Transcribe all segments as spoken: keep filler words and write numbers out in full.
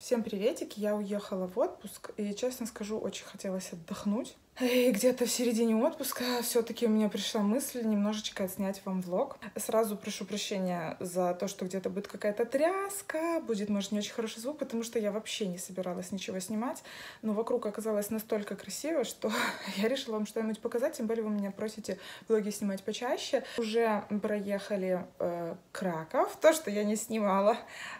Всем приветики, я уехала в отпуск, и, честно скажу, очень хотелось отдохнуть. И где-то в середине отпуска все-таки у меня пришла мысль немножечко отснять вам влог. Сразу прошу прощения за то, что где-то будет какая-то тряска, будет, может, не очень хороший звук, потому что я вообще не собиралась ничего снимать. Но вокруг оказалось настолько красиво, что я решила вам что-нибудь показать, тем более вы меня просите влоги снимать почаще. Уже проехали э, Краков, то, что я не снимала.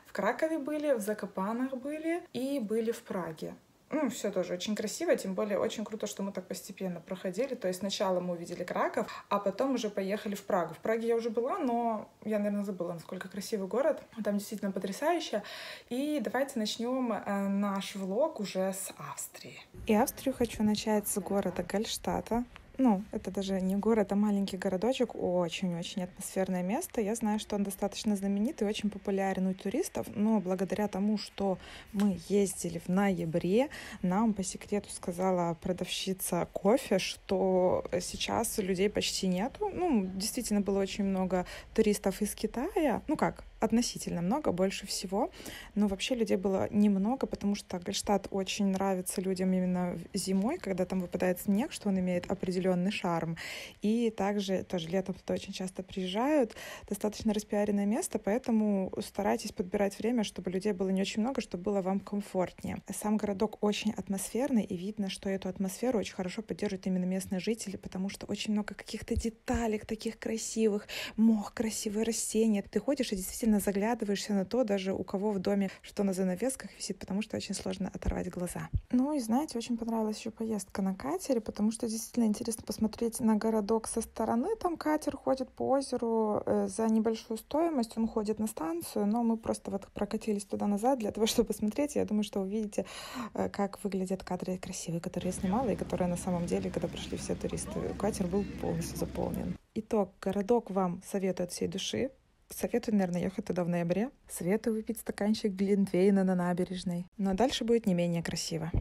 В Кракове были, в Закопанах были и были в Праге. Ну, все тоже очень красиво, тем более очень круто, что мы так постепенно проходили. То есть сначала мы увидели Краков, а потом уже поехали в Прагу. В Праге я уже была, но я, наверное, забыла, насколько красивый город. Там действительно потрясающе. И давайте начнем наш влог уже с Австрии. И Австрию хочу начать с города Гольштадта. Ну, это даже не город, а маленький городочек, очень-очень атмосферное место. Я знаю, что он достаточно знаменит и очень популярен у туристов, но благодаря тому, что мы ездили в ноябре, нам по секрету сказала продавщица кофе, что сейчас людей почти нету. Ну, действительно, было очень много туристов из Китая, ну как, относительно много, больше всего, но вообще людей было немного, потому что Гольштадт очень нравится людям именно зимой, когда там выпадает снег, что он имеет определенную шарм. И также тоже летом туда очень часто приезжают. Достаточно распиаренное место, поэтому старайтесь подбирать время, чтобы людей было не очень много, чтобы было вам комфортнее. Сам городок очень атмосферный, и видно, что эту атмосферу очень хорошо поддерживают именно местные жители, потому что очень много каких-то деталек таких красивых, мох, красивые растения. Ты ходишь и действительно заглядываешься на то, даже у кого в доме что на занавесках висит, потому что очень сложно оторвать глаза. Ну и знаете, очень понравилась еще поездка на катере, потому что действительно интересно посмотреть на городок со стороны. Там катер ходит по озеру за небольшую стоимость, он ходит на станцию, но мы просто вот прокатились туда-назад для того, чтобы посмотреть. Я думаю, что увидите, как выглядят кадры красивые, которые я снимала и которые на самом деле, когда пришли все туристы, катер был полностью заполнен. Итог, городок вам советую от всей души. Советую, наверное, ехать туда в ноябре. Советую выпить стаканчик глинтвейна на набережной. Но дальше будет не менее красиво.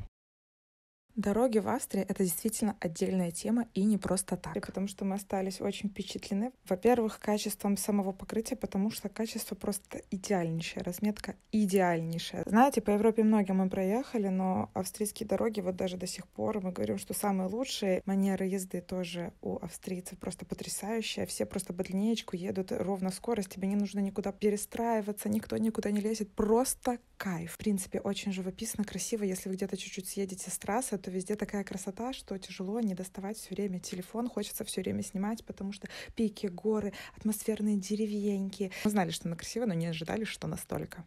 Дороги в Австрии — это действительно отдельная тема, и не просто так. И потому что мы остались очень впечатлены. Во-первых, качеством самого покрытия, потому что качество просто идеальнейшее, разметка идеальнейшая. Знаете, по Европе многие мы проехали, но австрийские дороги вот даже до сих пор мы говорим, что самые лучшие. Манеры езды тоже у австрийцев просто потрясающая. Все просто по линеечку едут, ровно скорость, тебе не нужно никуда перестраиваться, никто никуда не лезет. Просто кайф. В принципе, очень живописно, красиво. Если вы где-то чуть-чуть съедете с трассы, то везде такая красота, что тяжело не доставать все время телефон, хочется все время снимать, потому что пики, горы, атмосферные деревеньки. Мы знали, что она красивая, но не ожидали, что настолько.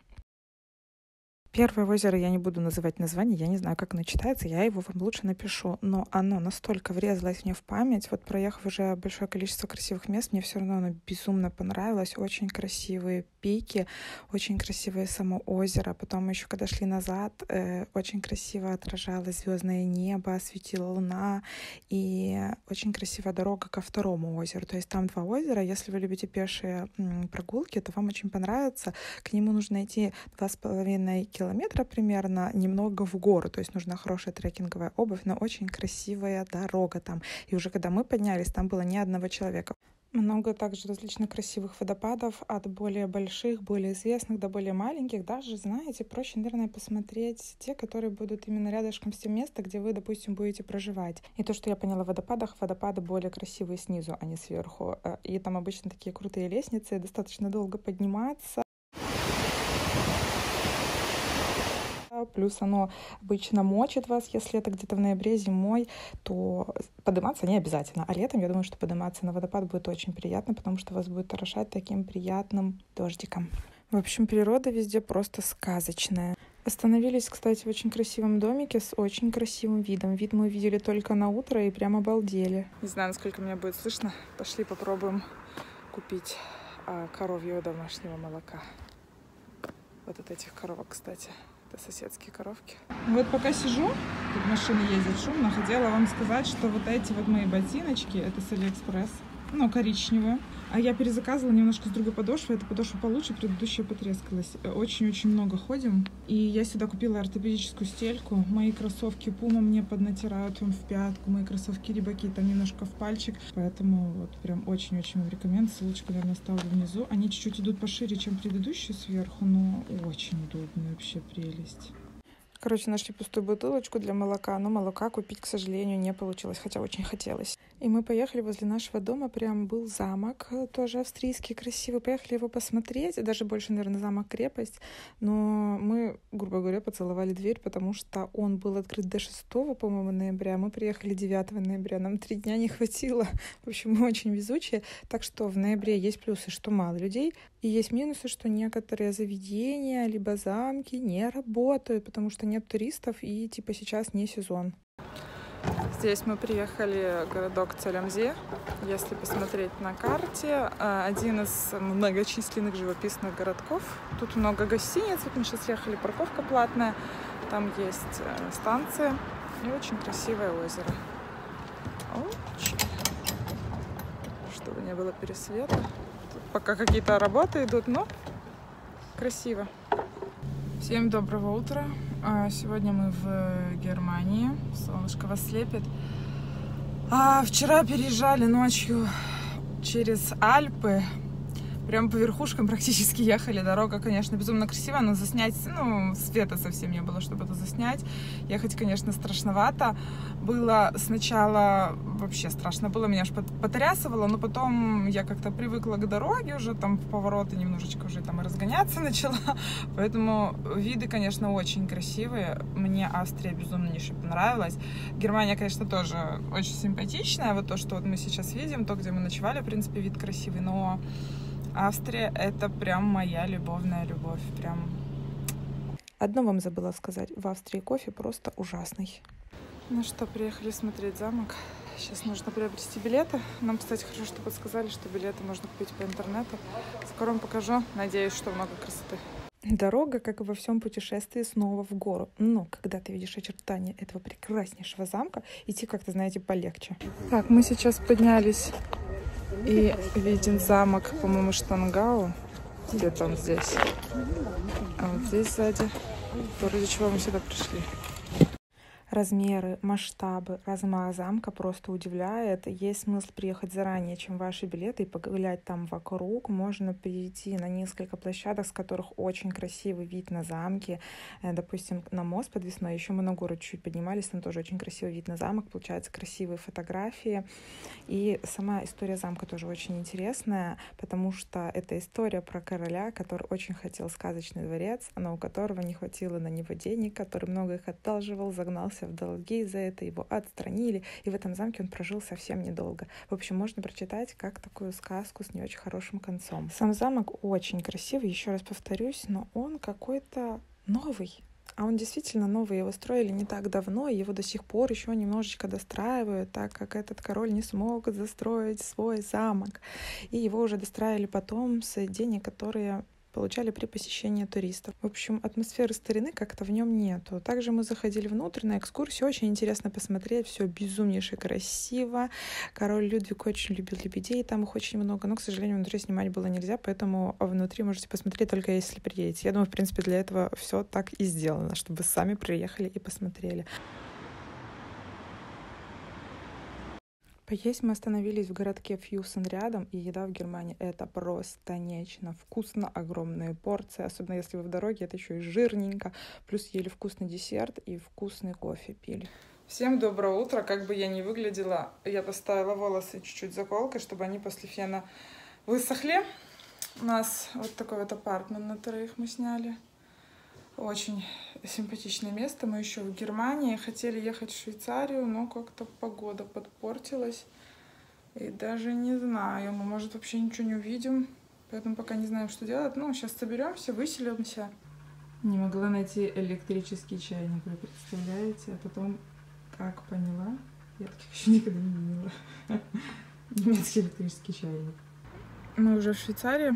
Первое озеро я не буду называть название, я не знаю, как оно читается, я его вам лучше напишу, но оно настолько врезалось мне в память, вот проехав уже большое количество красивых мест, мне все равно оно безумно понравилось, очень красивые пики, очень красивое само озеро, потом еще когда шли назад, э, очень красиво отражалось звездное небо, светила луна, и очень красивая дорога ко второму озеру, то есть там два озера, если вы любите пешие м, прогулки, то вам очень понравится, к нему нужно идти два с половиной километра, километра примерно, немного в гору, то есть нужна хорошая трекинговая обувь, но очень красивая дорога там. И уже когда мы поднялись, там было ни одного человека. Много также различных красивых водопадов, от более больших, более известных до более маленьких. Даже, знаете, проще, наверное, посмотреть те, которые будут именно рядышком с тем местом, где вы, допустим, будете проживать. И то, что я поняла в водопадах, водопады более красивые снизу, а не сверху. И там обычно такие крутые лестницы, достаточно долго подниматься. Плюс оно обычно мочит вас, если это где-то в ноябре, зимой, то подниматься не обязательно. А летом, я думаю, что подниматься на водопад будет очень приятно, потому что вас будет орошать таким приятным дождиком. В общем, природа везде просто сказочная. Остановились, кстати, в очень красивом домике с очень красивым видом. Вид мы увидели только на утро и прям обалдели. Не знаю, насколько меня будет слышно. Пошли попробуем купить а, коровьего домашнего молока. Вот от этих коровок, кстати. Это соседские коровки. Вот пока сижу, тут машины ездят шумно, хотела вам сказать, что вот эти вот мои ботиночки, это с Алиэкспресс. ну, коричневая. А я перезаказывала немножко с другой подошвы. Эта подошва получше, предыдущая потрескалась. Очень-очень много ходим. И я сюда купила ортопедическую стельку. Мои кроссовки Puma мне поднатирают в пятку. Мои кроссовки Рибаки там немножко в пальчик. Поэтому вот прям очень-очень вам рекомендую. Ссылочку, наверное, оставлю внизу. Они чуть-чуть идут пошире, чем предыдущие сверху, но очень удобно, вообще прелесть. Короче, нашли пустую бутылочку для молока, но молока купить, к сожалению, не получилось, хотя очень хотелось. И мы поехали возле нашего дома, прям был замок, тоже австрийский, красивый. Поехали его посмотреть, даже больше, наверное, замок-крепость. Но мы, грубо говоря, поцеловали дверь, потому что он был открыт до шестого, по-моему, ноября. Мы приехали девятого ноября, нам три дня не хватило. В общем, мы очень везучие. Так что в ноябре есть плюсы, что мало людей. И есть минусы, что некоторые заведения, либо замки не работают, потому что нет туристов и типа сейчас не сезон. Здесь мы приехали в городок Целямзе. Если посмотреть на карте, один из многочисленных живописных городков. Тут много гостиниц. Вот мы сейчас ехали, парковка платная. Там есть станция и очень красивое озеро. Очень. Чтобы не было пересвета. Тут пока какие-то работы идут, но красиво. Всем доброго утра. Сегодня мы в Германии. Солнышко вас слепит. А вчера переезжали ночью через Альпы. Прям по верхушкам практически ехали. Дорога, конечно, безумно красивая, но заснять, ну, света совсем не было, чтобы это заснять. Ехать, конечно, страшновато. Было сначала вообще страшно было, меня аж потрясывало, но потом я как-то привыкла к дороге уже, там повороты немножечко уже там и разгоняться начала. Поэтому виды, конечно, очень красивые. Мне Австрия безумно еще понравилась. Германия, конечно, тоже очень симпатичная. Вот то, что вот мы сейчас видим, то, где мы ночевали, в принципе, вид красивый, но Австрия — это прям моя любовная любовь, прям. Одно вам забыла сказать, в Австрии кофе просто ужасный. Ну что, приехали смотреть замок. Сейчас нужно приобрести билеты. Нам, кстати, хорошо, что подсказали, что билеты можно купить по интернету. Скоро вам покажу, надеюсь, что много красоты. Дорога, как и во всем путешествии, снова в гору. Но когда ты видишь очертания этого прекраснейшего замка, идти как-то, знаете, полегче. Так, мы сейчас поднялись и видим замок, по-моему, Штангау. Где-то он здесь. А вот здесь сзади. То, ради чего мы сюда пришли. Размеры, масштабы, размах замка просто удивляет. Есть смысл приехать заранее, чем ваши билеты, и погулять там вокруг. Можно перейти на несколько площадок, с которых очень красивый вид на замки. Допустим, на мост подвесной. Еще мы на гору чуть поднимались, там тоже очень красивый вид на замок. Получаются красивые фотографии. И сама история замка тоже очень интересная, потому что это история про короля, который очень хотел сказочный дворец, но у которого не хватило на него денег, который много их одалживал, загнался в долги, за это его отстранили, и в этом замке он прожил совсем недолго. В общем, можно прочитать как такую сказку с не очень хорошим концом. Сам замок очень красивый, еще раз повторюсь, но он какой-то новый. А он действительно новый, его строили не так давно, и его до сих пор еще немножечко достраивают, так как этот король не смог застроить свой замок. И его уже достраивали потом с денег, которые получали при посещении туристов. В общем, атмосферы старины как-то в нем нету. Также мы заходили внутрь на экскурсию. Очень интересно посмотреть. Все безумнейше красиво. Король Людвиг очень любил лебедей. Там их очень много. Но, к сожалению, внутри снимать было нельзя. Поэтому внутри можете посмотреть только если приедете. Я думаю, в принципе, для этого все так и сделано, чтобы сами приехали и посмотрели. Поесть мы остановились в городке Фьюсен рядом, и еда в Германии — это просто нечто. Вкусно, огромные порции, особенно если вы в дороге, это еще и жирненько. Плюс ели вкусный десерт и вкусный кофе пили. Всем доброе утро, как бы я ни выглядела, я поставила волосы чуть-чуть заколкой, чтобы они после фена высохли. У нас вот такой вот апартмент на троих мы сняли. Очень симпатичное место. Мы еще в Германии. Хотели ехать в Швейцарию, но как-то погода подпортилась. И даже не знаю, мы, может, вообще ничего не увидим. Поэтому пока не знаем, что делать. Ну, сейчас соберемся, выселимся. Не могла найти электрический чайник, вы представляете? А потом, как поняла, я таких еще никогда не видела. Немецкий электрический чайник. Мы уже в Швейцарии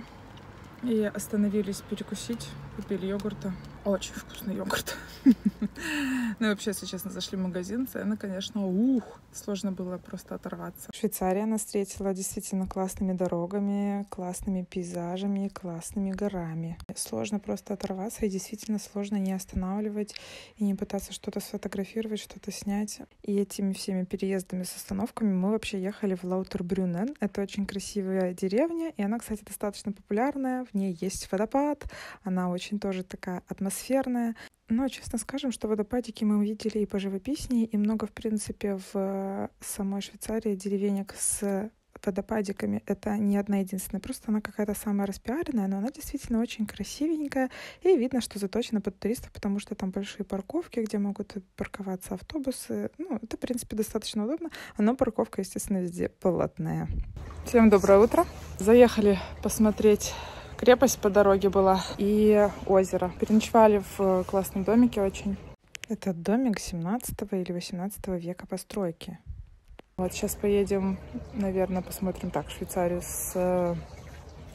и остановились перекусить. Купили йогурта. Очень вкусный йогурт. Ну и вообще, если честно, зашли в магазин. Цены, конечно, ух, сложно было просто оторваться. Швейцария нас встретила действительно классными дорогами, классными пейзажами, классными горами. Сложно просто оторваться и действительно сложно не останавливать и не пытаться что-то сфотографировать, что-то снять. И этими всеми переездами с остановками мы вообще ехали в Лаутербрюнен. Это очень красивая деревня, и она, кстати, достаточно популярная. В ней есть водопад, она очень тоже такая атмосферная. Атмосферная. Но, честно скажем, что водопадики мы увидели и по живописни, и много, в принципе, в самой Швейцарии деревенек с водопадиками. Это не одна единственная, просто она какая-то самая распиаренная, но она действительно очень красивенькая, и видно, что заточена под туристов, потому что там большие парковки, где могут парковаться автобусы. Ну, это, в принципе, достаточно удобно, но парковка, естественно, везде платная. Всем доброе утро! Заехали посмотреть... Крепость по дороге была и озеро. Переночевали в классном домике очень. Этот домик семнадцатого или восемнадцатого века постройки. Вот сейчас поедем, наверное, посмотрим так, Швейцарию с,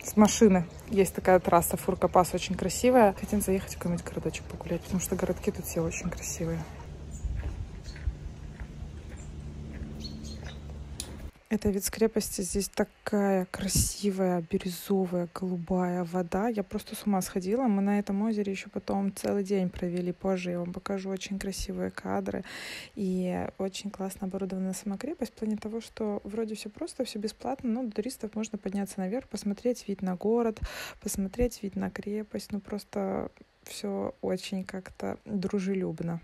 с машины. Есть такая трасса Фуркопас, очень красивая. Хотим заехать в какой-нибудь городочек погулять, потому что городки тут все очень красивые. Это вид с крепости. Здесь такая красивая, бирюзовая, голубая вода. Я просто с ума сходила. Мы на этом озере еще потом целый день провели. Позже я вам покажу очень красивые кадры. И очень классно оборудована сама крепость. В плане того, что вроде все просто, все бесплатно, но для туристов можно подняться наверх, посмотреть вид на город, посмотреть вид на крепость. Ну просто все очень как-то дружелюбно.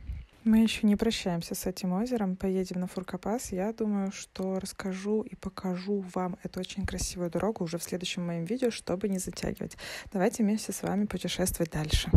Мы еще не прощаемся с этим озером, поедем на Фуркопас. Я думаю, что расскажу и покажу вам эту очень красивую дорогу уже в следующем моем видео, чтобы не затягивать. Давайте вместе с вами путешествовать дальше.